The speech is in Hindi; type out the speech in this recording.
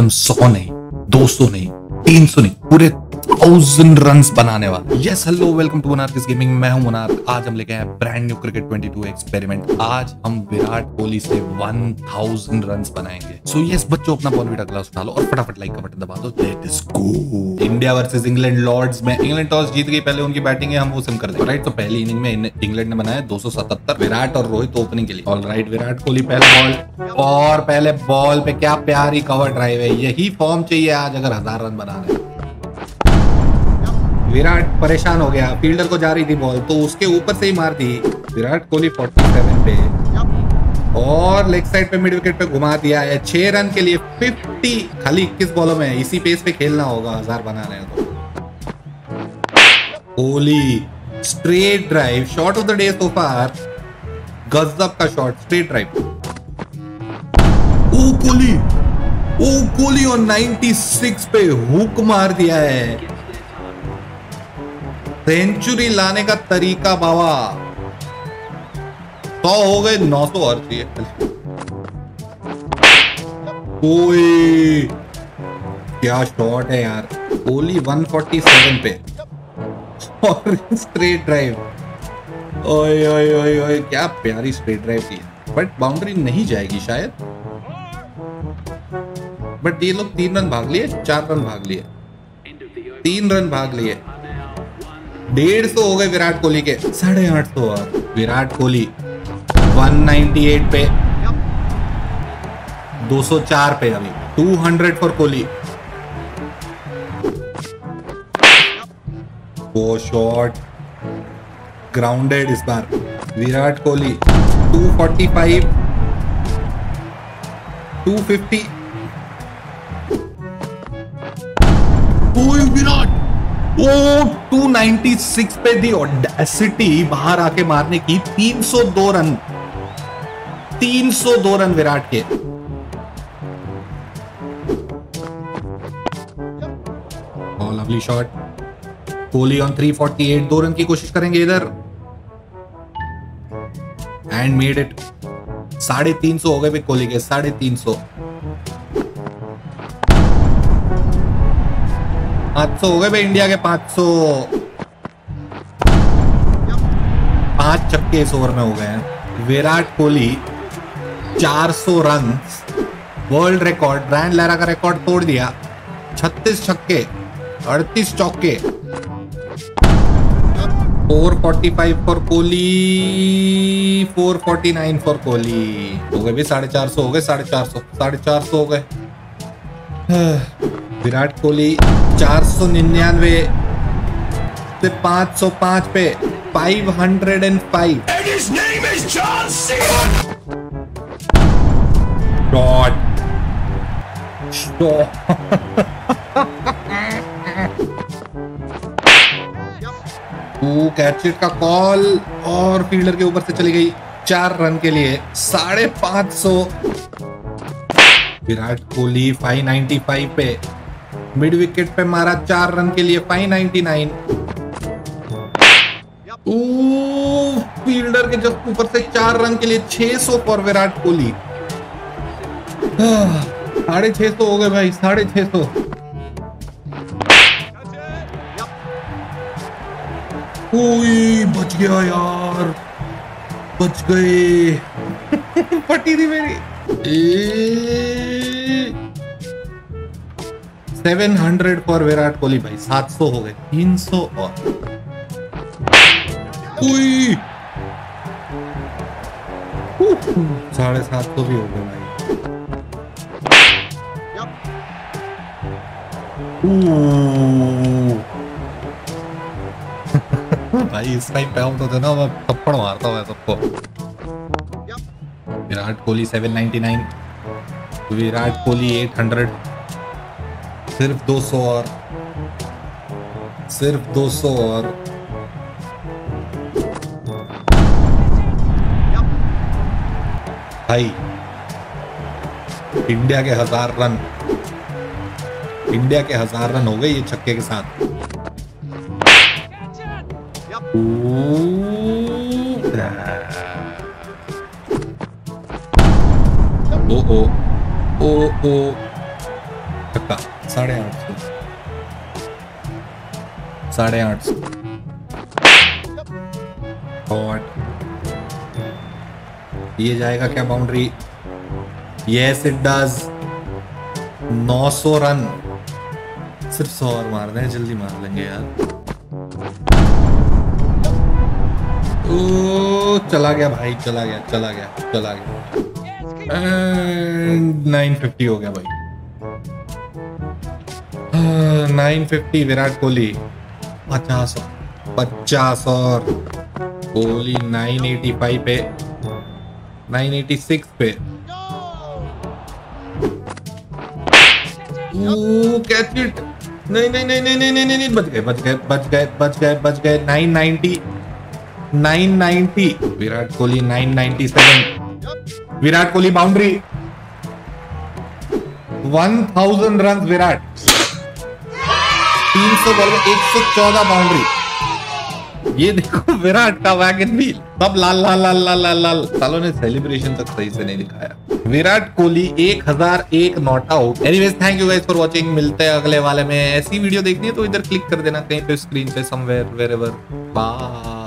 हम 100 नहीं, 200 नहीं, 300 नहीं, पूरे 1000 रन बनाने वाले। Yes, hello, welcome to monarchist gaming. मैं हूं मोनार्क। आज हम लेके आए ब्रांड न्यू क्रिकेट 22 एक्सपेरिमेंट। आज हम विराट कोहली से 1000 रन बनाएंगे। सो यस बच्चों, अपना बॉलीवुड अगला उठा लो और फटाफट लाइक का बटन दबा दो। Let's go. India versus England Lord's में इंग्लैंड टॉस जीत गई। पहले उनकी बैटिंग है, हम वो सिम कर लेंगे। राइट, तो पहली इनिंग में इंग्लैंड ने बनाया 277, विराट और रोहित ओपनिंग के लिए। ऑलराइट, विराट कोहली पहला बॉल, और पहले बॉल पे क्या प्यारी कवर ड्राइव है। यही फॉर्म चाहिए आज अगर 1000 रन बनाने। विराट परेशान हो गया, फील्डर को जा रही थी बॉल तो उसके ऊपर से ही मार दी। विराट कोहली 47 पे और लेग साइड पे मिड विकेट पे घुमा दिया है। 6 रन के लिए 50 खाली 21 बॉलों में। इसी पेस पे खेलना होगा 1000 बनाने को। Kohli straight drive, shot of the day so far. गजब का शॉट, स्ट्रेट ड्राइव। ओ कोहली और 96 पे हुक मार दिया है। सेंचुरी लाने का तरीका बाबा। 100 हो गए, 900 और चाहिए। कोई क्या शॉट है यार। कोहली 147 पे और स्ट्रेट ड्राइव। ओए ओए ओए ओए, क्या प्यारी स्ट्रेट ड्राइव थी, बट बाउंड्री नहीं जाएगी शायद। बट ये लोग 3 रन भाग लिए, 4 रन भाग लिए, 3 रन भाग लिए। 150 हो गए विराट कोहली के, 850 और। विराट कोहली 198 पे, 204 पे, अभी 200 फॉर कोहली। वो शॉट ग्राउंडेड इस बार। विराट कोहली 245, 250। विराट 296 पे दी ऑडेसिटी बाहर आके मारने की। 302 रन विराट के। Lovely shot. Kohli on 348, 2 run की कोशिश करेंगे इधर। And made it. 350 हो गए भी कोहली के, 350। 500 हो गए भाई इंडिया के, 500। 5 छक्के इस ओवर में हो गए हैं। Virat Kohli 400 run, world record, Brian Lara का रिकॉर्ड तोड़ दिया। 36 छक्के, 38 चौके। 445 फॉर कोहली, 449 फॉर कोहली। हो गए भी 450 हो गए, 450 हो गए। विराट कोहली 499 से 505 पे, 505। कैच का कॉल और फील्डर के ऊपर से चली गई। 4 रन के लिए 550। विराट कोहली 595 पे, मिड विकेट पे मारा 4 रन के लिए, 599। फील्डर के जस्ट ऊपर से 4 रन के लिए 600 पर विराट कोहली। 650 हो गए भाई, 650। बच गया यार, बच गए। फटी थी मेरी। 700 फॉर विराट कोहली भाई, 700 हो गए, 300 और। उई 750 भी हो गए भाई। भाई इस टाइम पे होता था ना, मैं थप्पड़ मारता हूँ सबको। विराट कोहली 799, विराट कोहली 800। सिर्फ 200 और, सिर्फ 200 और। भाई इंडिया के 1000 रन, इंडिया के 1000 रन हो गए ये छक्के के साथ। ओ ओ ओ ओ टक्का 850 850 और ये जाएगा क्या boundary? Yes it does. 900 run, सिर्फ 100 और मारना है, जल्दी मार लेंगे यार। ओ चला गया भाई, चला गया चला गया चला गया। 950 हो गया भाई, 950। विराट कोहली 50 और कोहली 985 पे, 986 पे। Catch it. नहीं, बच गए। 990 Virat Kohli, 997 Virat Kohli. Boundary 1000 run Virat, 300 ball में 114 बाउंड्री। ये देखो विराट का वैगन व्हील, सब लाल लाल लाल लाल लाल लाल। सालों ने सेलिब्रेशन तक सही से नहीं दिखाया। Virat Kohli 1001 not out. Anyways, thank you guys for watching. मिलते हैं अगले वाले में। ऐसी वीडियो देखनी है तो इधर क्लिक कर देना, कहीं पे स्क्रीन पे, समवेयर, वेयरएवर। बाय।